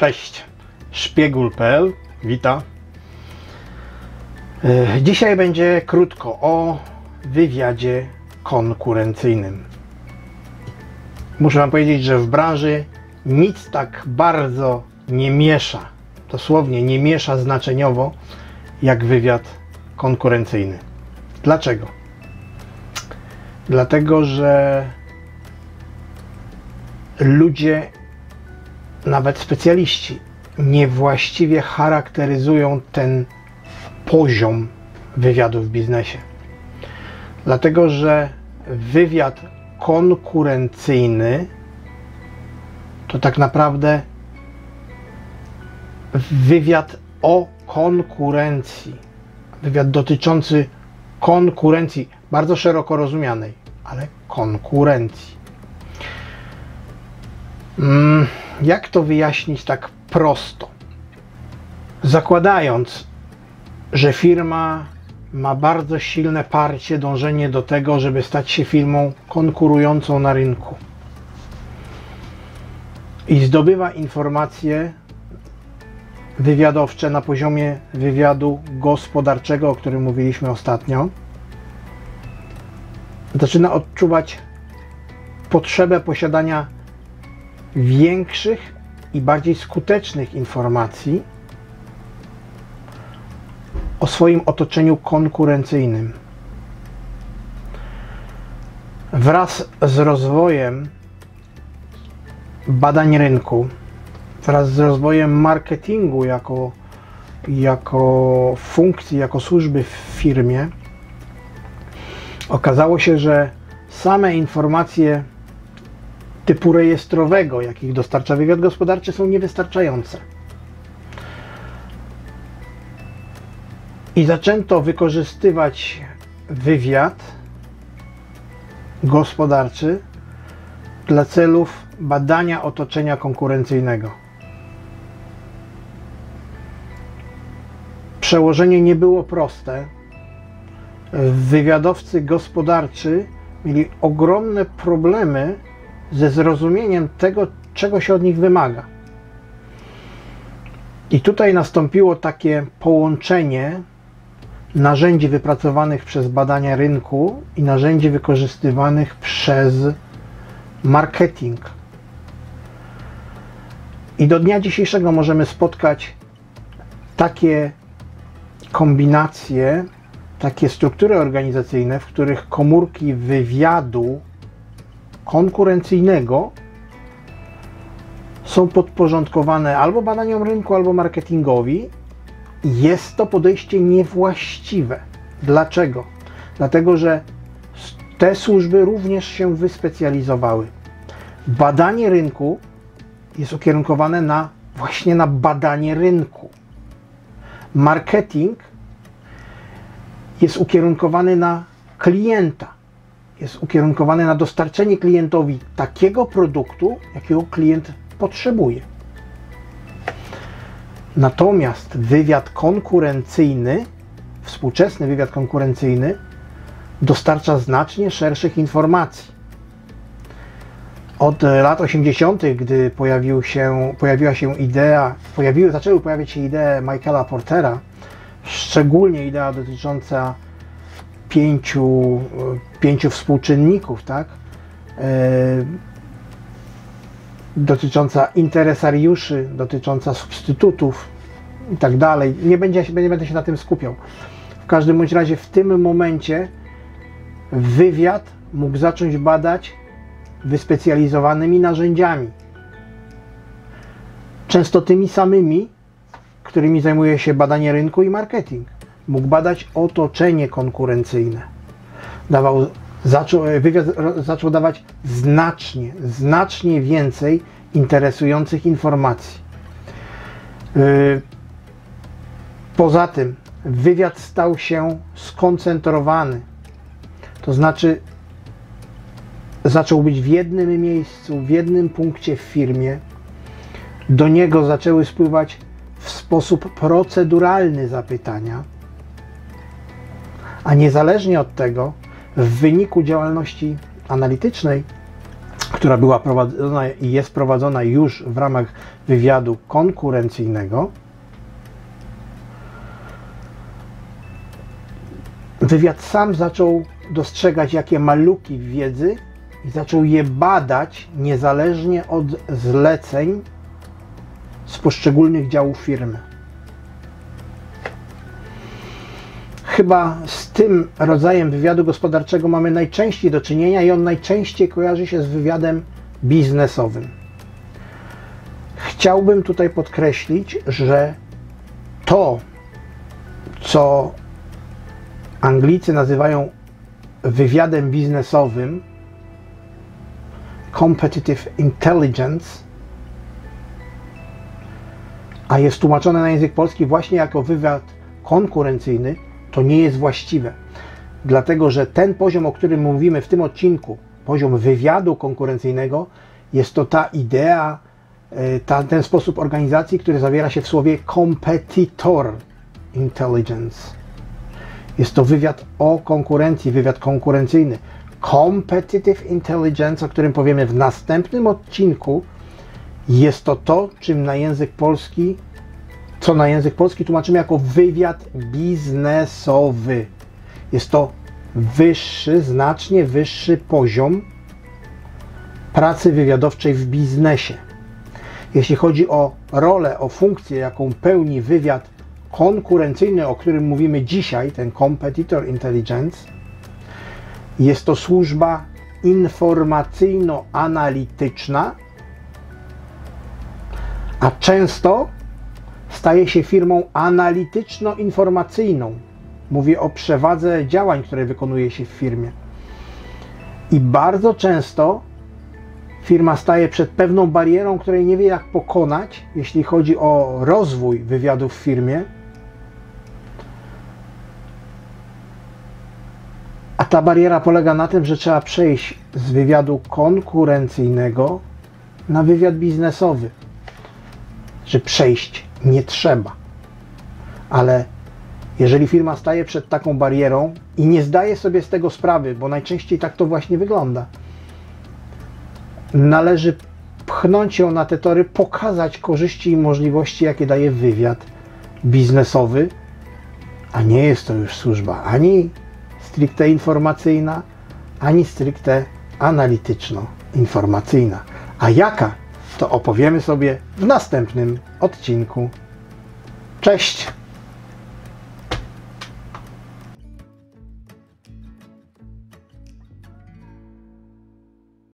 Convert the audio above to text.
Cześć, Szpiegul.pl, witam. Dzisiaj będzie krótko o wywiadzie konkurencyjnym. Muszę Wam powiedzieć, że w branży nic tak bardzo nie miesza, dosłownie nie miesza znaczeniowo, jak wywiad konkurencyjny. Dlaczego? Dlatego, że ludzie, nawet specjaliści, niewłaściwie charakteryzują ten poziom wywiadu w biznesie. Dlatego, że wywiad konkurencyjny to tak naprawdę wywiad o konkurencji. Wywiad dotyczący konkurencji, bardzo szeroko rozumianej, ale konkurencji. Jak to wyjaśnić tak prosto? Zakładając, że firma ma bardzo silne parcie, dążenie do tego, żeby stać się firmą konkurującą na rynku i zdobywa informacje wywiadowcze na poziomie wywiadu gospodarczego, o którym mówiliśmy ostatnio, zaczyna odczuwać potrzebę posiadania większych i bardziej skutecznych informacji o swoim otoczeniu konkurencyjnym. Wraz z rozwojem badań rynku, wraz z rozwojem marketingu jako funkcji, jako służby w firmie, okazało się, że same informacje typu rejestrowego, jakich dostarcza wywiad gospodarczy, są niewystarczające. I zaczęto wykorzystywać wywiad gospodarczy dla celów badania otoczenia konkurencyjnego. Przełożenie nie było proste. Wywiadowcy gospodarczy mieli ogromne problemy ze zrozumieniem tego, czego się od nich wymaga. I tutaj nastąpiło takie połączenie narzędzi wypracowanych przez badania rynku i narzędzi wykorzystywanych przez marketing. I do dnia dzisiejszego możemy spotkać takie kombinacje, takie struktury organizacyjne, w których komórki wywiadu konkurencyjnego są podporządkowane albo badaniom rynku, albo marketingowi. Jest to podejście niewłaściwe. Dlaczego? Dlatego, że te służby również się wyspecjalizowały. Badanie rynku jest ukierunkowane właśnie na badanie rynku. Marketing jest ukierunkowany na klienta. Jest ukierunkowany na dostarczenie klientowi takiego produktu, jakiego klient potrzebuje. Natomiast wywiad konkurencyjny, współczesny wywiad konkurencyjny, dostarcza znacznie szerszych informacji. Od lat 80., gdy zaczęły pojawiać się idee Michaela Portera, szczególnie idea dotycząca pięciu współczynników, tak? Dotycząca interesariuszy, dotycząca substytutów i tak dalej. Nie będę się na tym skupiał. W każdym bądź razie w tym momencie wywiad mógł zacząć badać wyspecjalizowanymi narzędziami. Często tymi samymi, którymi zajmuje się badanie rynku i marketing. Mógł badać otoczenie konkurencyjne. Wywiad zaczął dawać znacznie więcej interesujących informacji. Poza tym wywiad stał się skoncentrowany. To znaczy zaczął być w jednym miejscu, w jednym punkcie w firmie. Do niego zaczęły spływać w sposób proceduralny zapytania. A niezależnie od tego, w wyniku działalności analitycznej która była prowadzona i jest prowadzona już w ramach wywiadu konkurencyjnego. Wywiad sam zaczął dostrzegać, jakie ma luki w wiedzy i zaczął je badać niezależnie od zleceń z poszczególnych działów firmy. Chyba z tym rodzajem wywiadu gospodarczego mamy najczęściej do czynienia i on najczęściej kojarzy się z wywiadem biznesowym. Chciałbym tutaj podkreślić, że to, co Anglicy nazywają wywiadem biznesowym, Competitive Intelligence, a jest tłumaczone na język polski właśnie jako wywiad konkurencyjny, to nie jest właściwe. Dlatego, że ten poziom, o którym mówimy w tym odcinku, poziom wywiadu konkurencyjnego, jest to ta idea, ten sposób organizacji, który zawiera się w słowie Competitor Intelligence. Jest to wywiad o konkurencji, wywiad konkurencyjny. Competitive Intelligence, o którym powiemy w następnym odcinku, jest to, czym na język polski, co na język polski tłumaczymy jako wywiad biznesowy. Jest to wyższy, znacznie wyższy poziom pracy wywiadowczej w biznesie. Jeśli chodzi o rolę, o funkcję, jaką pełni wywiad konkurencyjny, o którym mówimy dzisiaj, ten Competitor Intelligence, jest to służba informacyjno-analityczna, a często staje się firmą analityczno-informacyjną. Mówię o przewadze działań, które wykonuje się w firmie. I bardzo często firma staje przed pewną barierą, której nie wie, jak pokonać, jeśli chodzi o rozwój wywiadu w firmie. A ta bariera polega na tym, że trzeba przejść z wywiadu konkurencyjnego na wywiad biznesowy. Że przejść nie trzeba. Ale jeżeli firma staje przed taką barierą i nie zdaje sobie z tego sprawy, bo najczęściej tak to właśnie wygląda, należy pchnąć ją na te tory, pokazać korzyści i możliwości, jakie daje wywiad biznesowy, a nie jest to już służba ani stricte informacyjna, ani stricte analityczno-informacyjna. A jaka? To opowiemy sobie w następnym odcinku. Cześć!